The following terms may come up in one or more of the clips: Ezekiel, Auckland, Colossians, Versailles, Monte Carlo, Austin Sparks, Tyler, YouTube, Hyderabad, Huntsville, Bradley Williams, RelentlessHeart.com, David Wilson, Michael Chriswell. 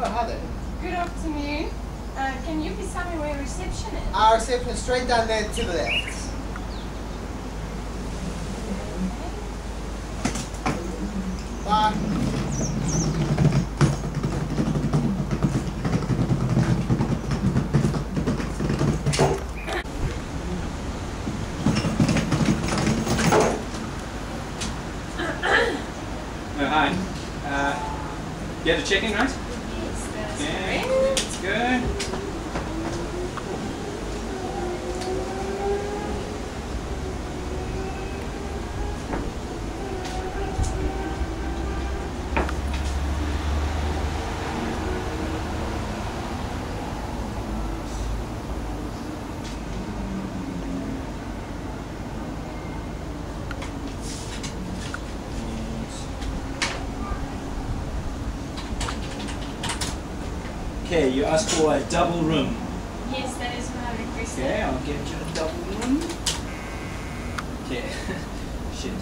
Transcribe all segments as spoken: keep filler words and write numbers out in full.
Oh, hi there. Good afternoon. Uh, can you please tell me where reception is? Our reception is straight down there to the left. Bye. Oh, hi. Uh, you had a chicken, right? Yes, that's okay. Great. That's good. Okay, you asked for a double room. Yes, that is what I requested. Okay, I'll get you a double room. Okay, shit.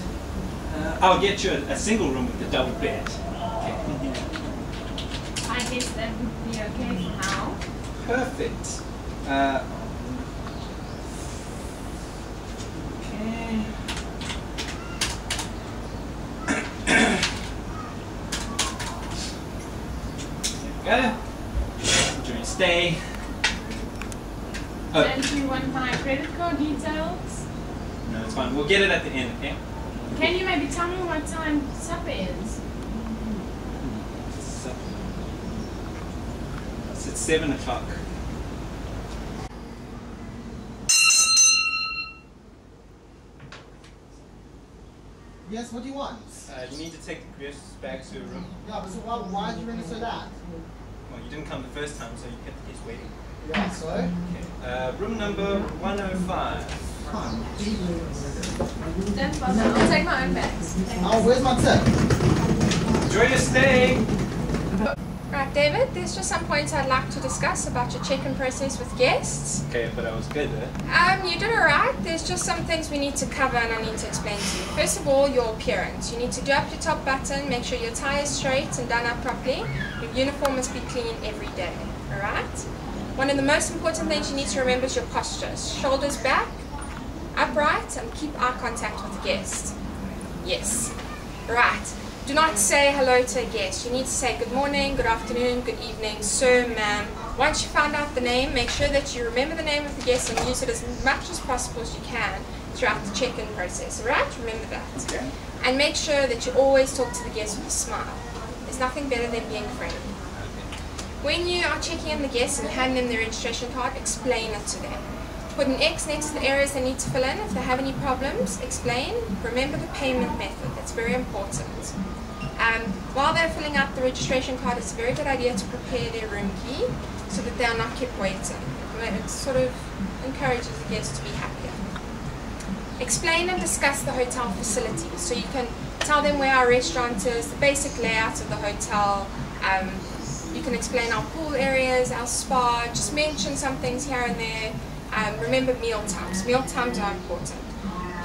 Uh, I'll get you a, a single room with a double bed. Okay. I guess that would be okay for now. Perfect. Uh, okay. There we go. Stay. Oh. And do you want my credit card details? No, it's fine. We'll get it at the end, okay? Can you maybe tell me what time supper is? Supper. It's at seven o'clock. Yes, what do you want? Uh, you need to take the guests back to your room. Yeah, but so why, why did you register that? Well, you didn't come the first time, so you kept the kids waiting. Yeah, so? Okay. Uh, room number one oh five. Don't bother. I'll take my own bags. Oh, where's my tip? Enjoy your stay! Right, David, there's just some points I'd like to discuss about your check-in process with guests. Okay, but I was good, eh? Um, you did alright. There's just some things we need to cover and I need to explain to you. First of all, your appearance. You need to do up your top button, make sure your tie is straight and done up properly. Your uniform must be clean every day, alright? One of the most important things you need to remember is your postures. Shoulders back, upright, and keep eye contact with the guest. Yes. Right. Do not say hello to a guest. You need to say good morning, good afternoon, good evening, sir, ma'am. Once you found out the name, make sure that you remember the name of the guest and use it as much as possible as you can throughout the check-in process, right? Remember that. Okay. And make sure that you always talk to the guest with a smile. There's nothing better than being friendly. Okay. When you are checking in the guests and hand them the registration card, explain it to them. Put an X next to the areas they need to fill in. If they have any problems, explain. Remember the payment method. That's very important. Um, while they're filling out the registration card, it's a very good idea to prepare their room key so that they are not kept waiting. It sort of encourages the guests to be happier. Explain and discuss the hotel facilities. So you can tell them where our restaurant is, the basic layout of the hotel. Um, you can explain our pool areas, our spa. Just mention some things here and there. Um, remember meal times. Meal times are important.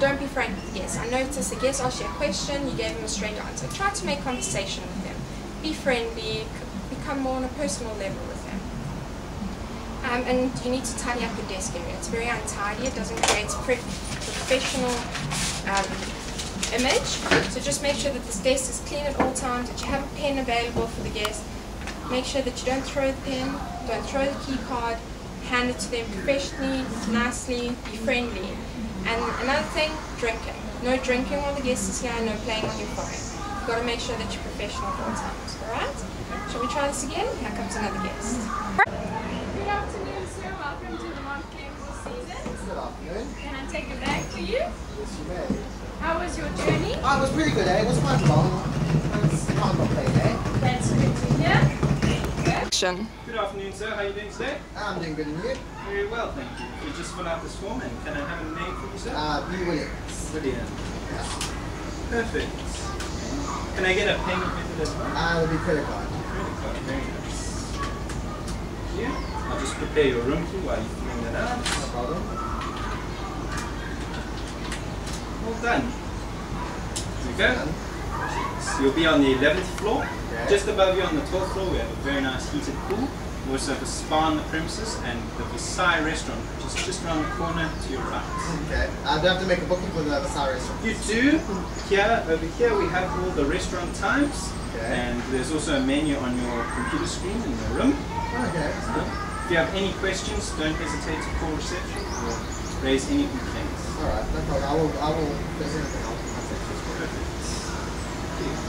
Don't be frank with guests. I noticed a guest asked you a question, you gave them a straight answer. Try to make conversation with them. Be friendly, become more on a personal level with them. Um, and you need to tidy up the desk area. It's very untidy, it doesn't create a professional um, image. So just make sure that this desk is clean at all times, that you have a pen available for the guest. Make sure that you don't throw the pen, don't throw the key card. Hand it to them professionally, nicely, be friendly. And another thing, drinking. No drinking while the guest is here, no playing on your phone. You've got to make sure that you're professional at all times, alright? Shall we try this again? Here comes another guest. Good afternoon, sir. Welcome to the Monte Carlo season. Good afternoon. Can I take a bag for you? Yes, you may. How was your journey? Oh, it was pretty good, eh? It was quite long. It was quite long, eh? That's good to hear. Good afternoon, sir. How are you doing today? I'm doing good, and you? Very well, thank you. You just fill out this form, and can I have a name for you, sir? Uh, Bradley Williams. Williams. Yeah. Perfect. Can I get a payment method as well? Uh, it'll be credit card. Credit card, very nice. Thank you. I'll just prepare your room key while you're filling that out. No problem. All done. There we go. So you'll be on the eleventh floor. Okay. Just above you on the twelfth floor we have a very nice heated pool. We also have a spa on the premises and the Versailles restaurant, which is just around the corner to your right. Okay. I do have to make a booking for the Versailles restaurant. You do. Here, over here we have all the restaurant times. Okay. And there's also a menu on your computer screen in the room. Okay. So if you have any questions, don't hesitate to call reception or raise any complaints. Alright, no problem. I will, I will, if there's anything I'll contact you. Perfect.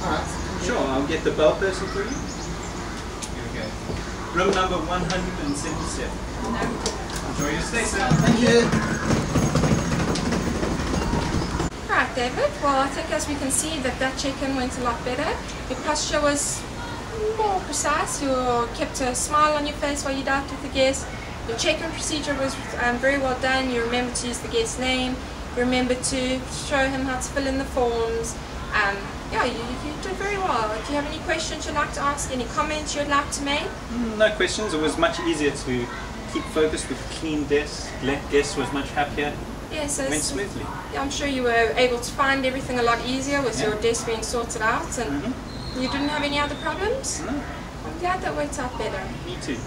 Alright. Sure, I'll get the bell person for you. Here we go. Room number one hundred seventy-seven. Enjoy your stay, sir. Thank you. Alright, David. Well, I think as we can see that that check-in went a lot better. Your posture was more precise. You kept a smile on your face while you dealt with the guests. Your check-in procedure was um, very well done. You remembered to use the guest's name. You remembered to show him how to fill in the forms. Um, yeah, you, you did very well. If you have any questions you'd like to ask, any comments you'd like to make? No questions. It was much easier to keep focused with clean desks. Guests was much happier. Yeah, so it went smoothly. Yeah, I'm sure you were able to find everything a lot easier with yeah. your desk being sorted out. And mm-hmm. you didn't have any other problems? No. I'm glad that worked out better. Me too.